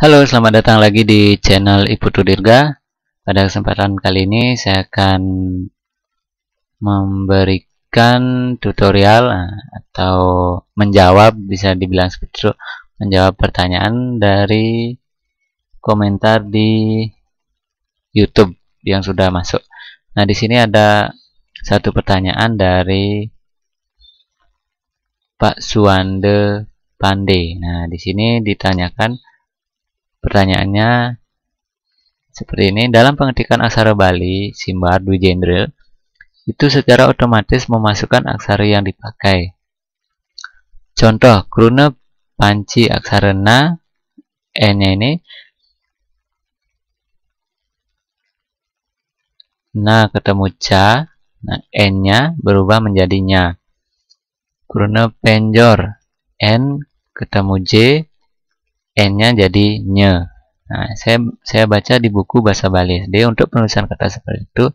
Halo, selamat datang lagi di channel IPutu Dirga. Pada kesempatan kali ini saya akan memberikan tutorial atau menjawab, bisa dibilang seperti itu, menjawab pertanyaan dari komentar di YouTube yang sudah masuk. Nah, di sini ada satu pertanyaan dari Pak Suande Pandey. Nah, di sini ditanyakan pertanyaannya seperti ini: dalam pengetika aksara Bali Simbar Dwijendra itu secara otomatis memasukkan aksara yang dipakai. Contoh Kruna Panci aksara na n-nya ini na ketemu ca, nah n-nya berubah menjadi nya. Kruna Penjor n ketemu j, n-nya jadi nye. Nah, saya baca di buku bahasa Bali SD untuk penulisan kata seperti itu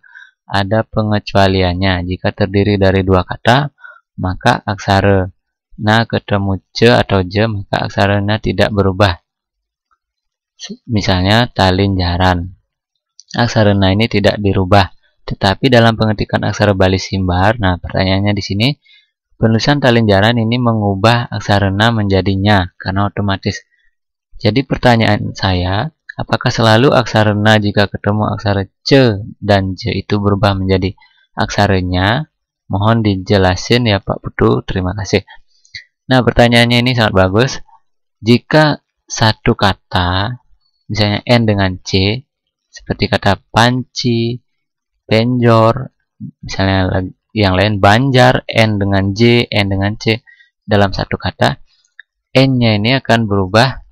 ada pengecualiannya. Jika terdiri dari dua kata, maka aksara na ketemu ce atau je, maka aksara na tidak berubah. Misalnya talin jaran. Aksara na ini tidak dirubah. Tetapi dalam pengetikan aksara Bali Simbar, nah pertanyaannya di sini penulisan talin jaran ini mengubah aksara na menjadi nya karena otomatis. Jadi pertanyaan saya, apakah selalu aksara na jika ketemu aksara c dan j itu berubah menjadi aksaranya? Mohon dijelasin ya Pak Putu, terima kasih. Nah, pertanyaannya ini sangat bagus. Jika satu kata, misalnya n dengan c, seperti kata panci, penjor, misalnya yang lain banjar, n dengan j, n dengan c, dalam satu kata, n-nya ini akan berubah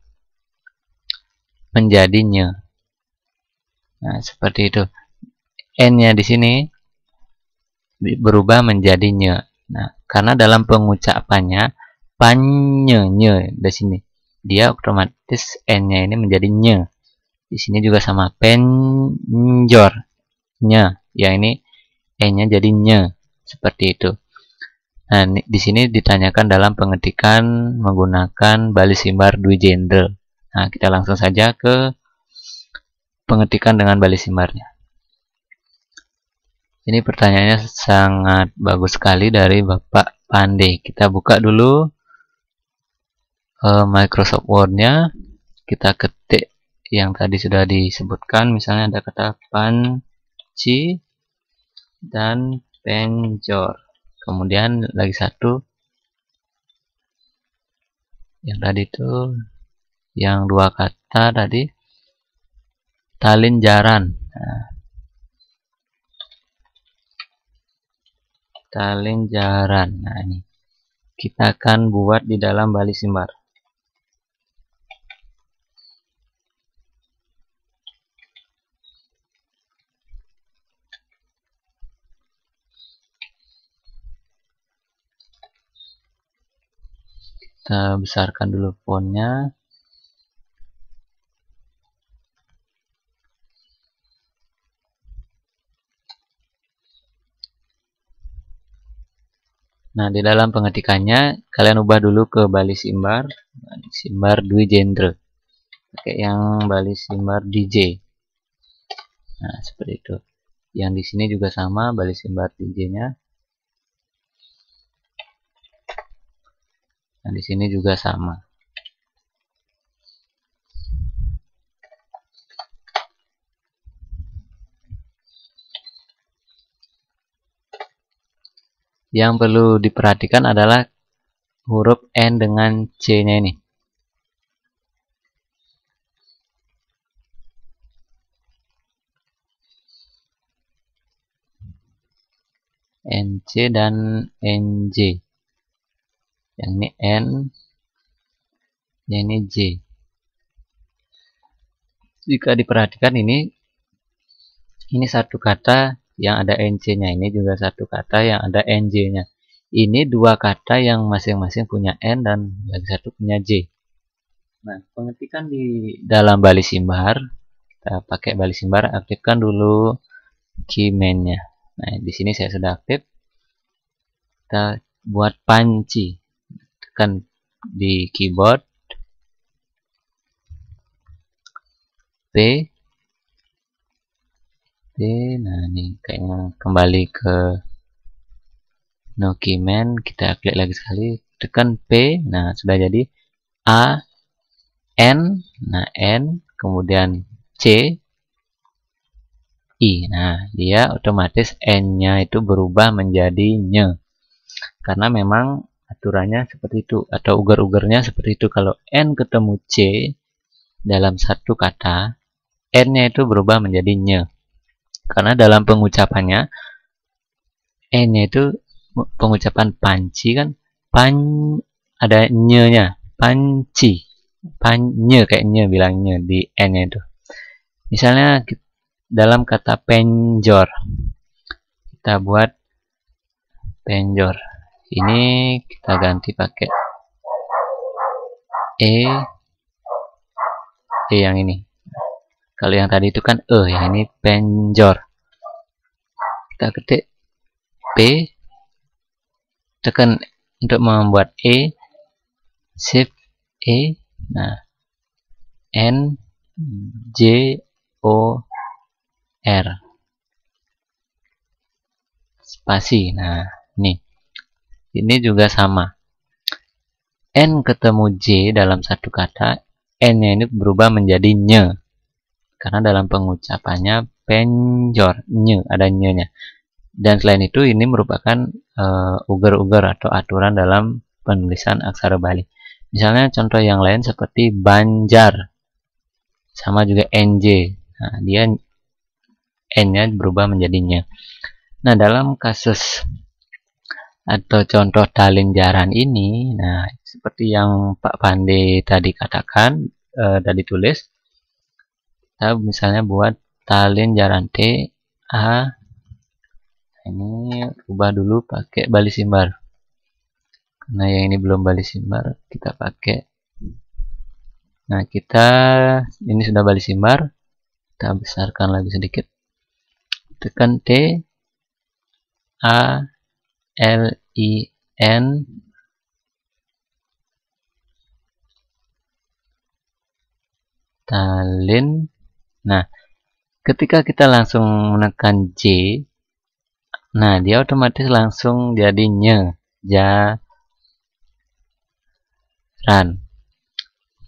menjadinya. Nah, seperti itu. N-nya di sini berubah menjadinya. Nah, karena dalam pengucapannya panyenye di sini, dia otomatis n-nya ini menjadinya. Di sini juga sama penjornya, yang ini n-nya jadinya. Seperti itu. Nah, di sini ditanyakan dalam pengetikan menggunakan Bali Simbar Dwijendra. Nah, kita langsung saja ke pengetikan dengan Bali Simbarnya. Ini pertanyaannya sangat bagus sekali dari Bapak Pandey. Kita buka dulu Microsoft Word-nya. Kita ketik yang tadi sudah disebutkan. Misalnya ada kata panci dan penjor. Kemudian lagi satu. Yang tadi itu, yang dua kata tadi talin jaran. Nah, talin jaran, nah ini kita akan buat di dalam Bali Simbar. Kita besarkan dulu fontnya. Nah, di dalam pengetikannya kalian ubah dulu ke Bali Simbar Dwijendra. Pakai yang Bali Simbar DJ. Nah, seperti itu. Yang di sini juga sama Bali Simbar DJ-nya. Nah, di sini juga sama. Yang perlu diperhatikan adalah huruf N dengan C-nya ini. NC dan NJ. Yang ini N, yang ini J. Jika diperhatikan ini satu kata yang ada NC-nya, ini juga satu kata yang ada NJ-nya. Ini dua kata yang masing-masing punya N dan lagi satu punya J. Nah, pengetikan di dalam Bali Simbar, kita pakai Bali Simbar, aktifkan dulu keyman-nya. Nah, di sini saya sudah aktif. Kita buat panci. Tekan di keyboard. T. Nah, ini kayaknya kembali ke dokumen, kita klik lagi sekali, tekan P. Nah, sudah jadi A, N. Nah, N, kemudian C, I. Nah, dia otomatis N-nya itu berubah menjadi nye. Karena memang aturannya seperti itu, atau ugar-ugarnya seperti itu. Kalau N ketemu C dalam satu kata, N-nya itu berubah menjadi nye. Karena dalam pengucapannya, N-nya itu pengucapan panci kan, ada nye-nya, panci, nye, kayak nye bilangnya di N-nya itu. Misalnya dalam kata penjor, kita buat penjor, ini kita ganti pakai e yang ini. Kalau yang tadi itu kan e, ya ini penjor. Kita ketik p, tekan untuk membuat e, shift e, nah n j o r, spasi. Nah, nih ini juga sama. N ketemu J dalam satu kata, N-nya ini berubah menjadi nye. Karena dalam pengucapannya penjor, nye, ada nye-nya. Dan selain itu, ini merupakan ugar-ugar atau aturan dalam penulisan aksara Bali. Misalnya contoh yang lain seperti banjar. Sama juga NJ. Nah, dia N-nya berubah menjadi nye. Nah, dalam kasus atau contoh dalin jaran ini, nah seperti yang Pak Pandey tadi katakan, tadi tulis, kita misalnya buat dalin jaran T, A, ini ubah dulu pakai Bali Simbar, karena yang ini belum Bali Simbar, kita pakai. Nah, kita ini sudah Bali Simbar, kita besarkan lagi sedikit, tekan T, A, L, I, N, talin. Nah, ketika kita langsung menekan J, nah dia otomatis langsung jadi nye, jaran,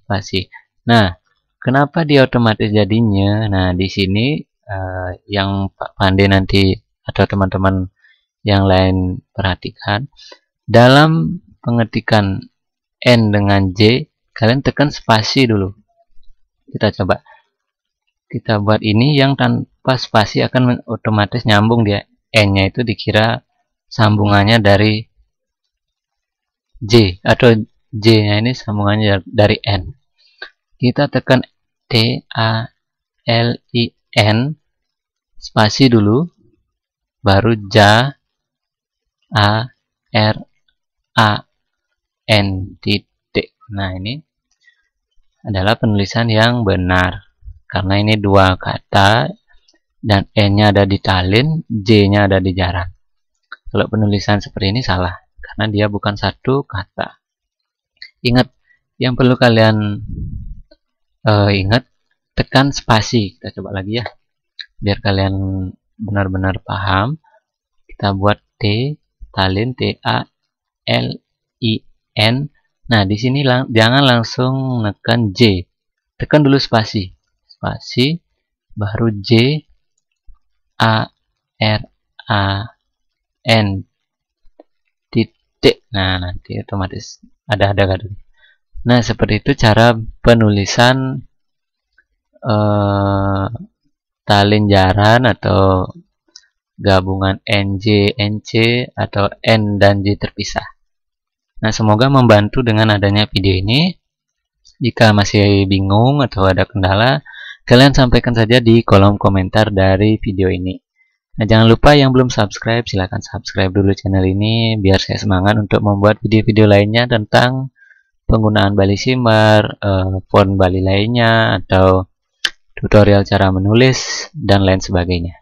pasti. Nah, kenapa dia otomatis jadi nye? Nah, di sini yang Pak Pandey nanti atau teman-teman yang lain perhatikan, dalam pengetikan N dengan J, kalian tekan spasi dulu. Kita coba, kita buat ini yang tanpa spasi akan otomatis nyambung dia. N-nya itu dikira sambungannya dari J, atau J-nya ini sambungannya dari N. Kita tekan T, A, L, I, N, spasi dulu, baru ja, A, R, A, N, titik. Nah, ini adalah penulisan yang benar. Karena ini dua kata dan N-nya ada di talin, J-nya ada di jaran. Kalau penulisan seperti ini salah, karena dia bukan satu kata. Ingat, yang perlu kalian ingat, tekan spasi. Kita coba lagi ya, biar kalian benar-benar paham. Kita buat T, talin, T, A, L, I, N. Nah, di sini jangan langsung menekan J. Tekan dulu spasi. Spasi, baru J, A, R, A, N, titik. Nah, nanti otomatis ada. Nah, seperti itu cara penulisan talin jaran atau gabungan NJ, NC, atau N dan J terpisah. Nah, semoga membantu dengan adanya video ini. Jika masih bingung atau ada kendala, kalian sampaikan saja di kolom komentar dari video ini. Nah, jangan lupa yang belum subscribe, silahkan subscribe dulu channel ini, biar saya semangat untuk membuat video-video lainnya tentang penggunaan Bali Simbar, font Bali lainnya, atau tutorial cara menulis, dan lain sebagainya.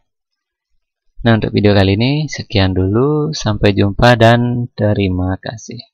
Nah, untuk video kali ini, sekian dulu. Sampai jumpa dan terima kasih.